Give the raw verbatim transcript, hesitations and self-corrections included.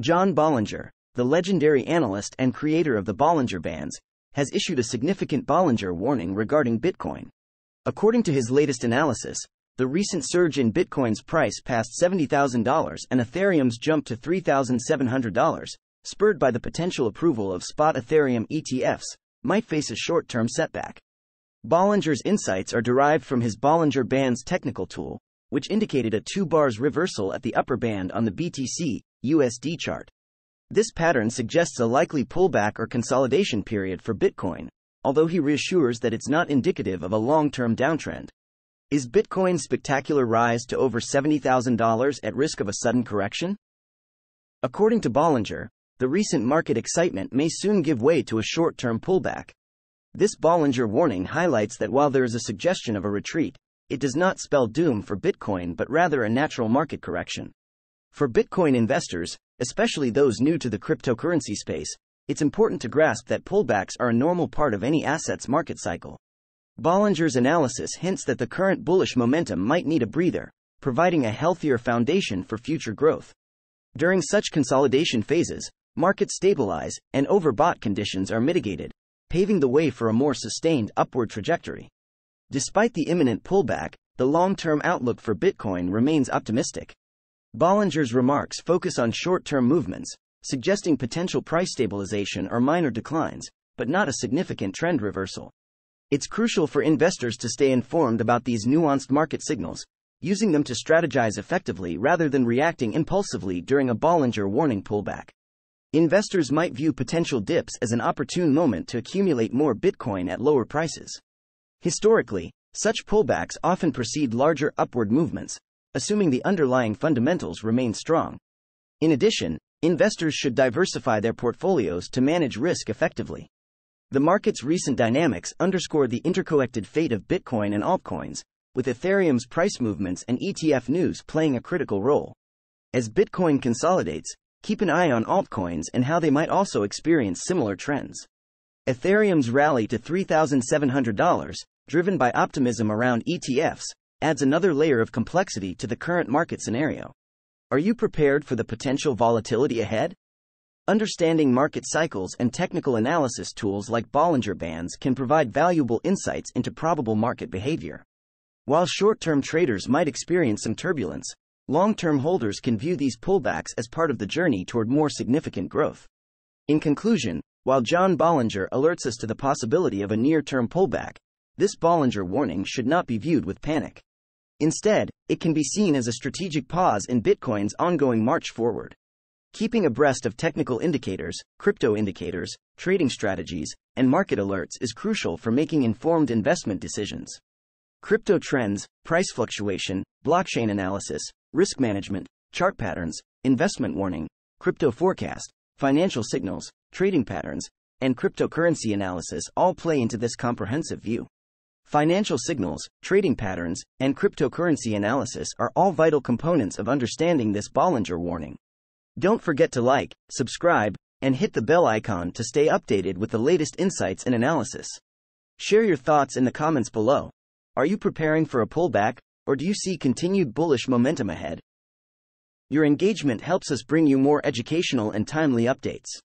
John Bollinger, the legendary analyst and creator of the Bollinger Bands, has issued a significant Bollinger warning regarding Bitcoin. According to his latest analysis, the recent surge in Bitcoin's price passed seventy thousand dollars and Ethereum's jumped to three thousand seven hundred dollars, spurred by the potential approval of spot Ethereum E T Fs, might face a short-term setback. Bollinger's insights are derived from his Bollinger Bands technical tool, which indicated a two bars reversal at the upper band on the B T C U S D chart. This pattern suggests a likely pullback or consolidation period for Bitcoin, although he reassures that it's not indicative of a long-term downtrend. Is Bitcoin's spectacular rise to over seventy thousand dollars at risk of a sudden correction? According to Bollinger, the recent market excitement may soon give way to a short-term pullback. This Bollinger warning highlights that while there is a suggestion of a retreat, it does not spell doom for Bitcoin but rather a natural market correction. For Bitcoin investors, especially those new to the cryptocurrency space, it's important to grasp that pullbacks are a normal part of any asset's market cycle. Bollinger's analysis hints that the current bullish momentum might need a breather, providing a healthier foundation for future growth. During such consolidation phases, markets stabilize and overbought conditions are mitigated, paving the way for a more sustained upward trajectory. Despite the imminent pullback, the long-term outlook for Bitcoin remains optimistic. Bollinger's remarks focus on short-term movements, suggesting potential price stabilization or minor declines, but not a significant trend reversal. It's crucial for investors to stay informed about these nuanced market signals, using them to strategize effectively rather than reacting impulsively during a Bollinger warning pullback. Investors might view potential dips as an opportune moment to accumulate more Bitcoin at lower prices. Historically, such pullbacks often precede larger upward movements, assuming the underlying fundamentals remain strong. In addition, investors should diversify their portfolios to manage risk effectively. The market's recent dynamics underscore the interconnected fate of Bitcoin and altcoins, with Ethereum's price movements and E T F news playing a critical role. As Bitcoin consolidates, keep an eye on altcoins and how they might also experience similar trends. Ethereum's rally to three thousand seven hundred dollars, driven by optimism around E T Fs, adds another layer of complexity to the current market scenario. Are you prepared for the potential volatility ahead? Understanding market cycles and technical analysis tools like Bollinger Bands can provide valuable insights into probable market behavior. While short-term traders might experience some turbulence, long-term holders can view these pullbacks as part of the journey toward more significant growth. In conclusion, while John Bollinger alerts us to the possibility of a near-term pullback, this Bollinger warning should not be viewed with panic. Instead, it can be seen as a strategic pause in Bitcoin's ongoing march forward. Keeping abreast of technical indicators, crypto indicators, trading strategies, and market alerts is crucial for making informed investment decisions. Crypto trends, price fluctuation, blockchain analysis, risk management, chart patterns, investment warning, crypto forecast, financial signals, trading patterns, and cryptocurrency analysis all play into this comprehensive view. Financial signals, trading patterns, and cryptocurrency analysis are all vital components of understanding this Bollinger warning. Don't forget to like, subscribe, and hit the bell icon to stay updated with the latest insights and analysis. Share your thoughts in the comments below. Are you preparing for a pullback, or do you see continued bullish momentum ahead? Your engagement helps us bring you more educational and timely updates.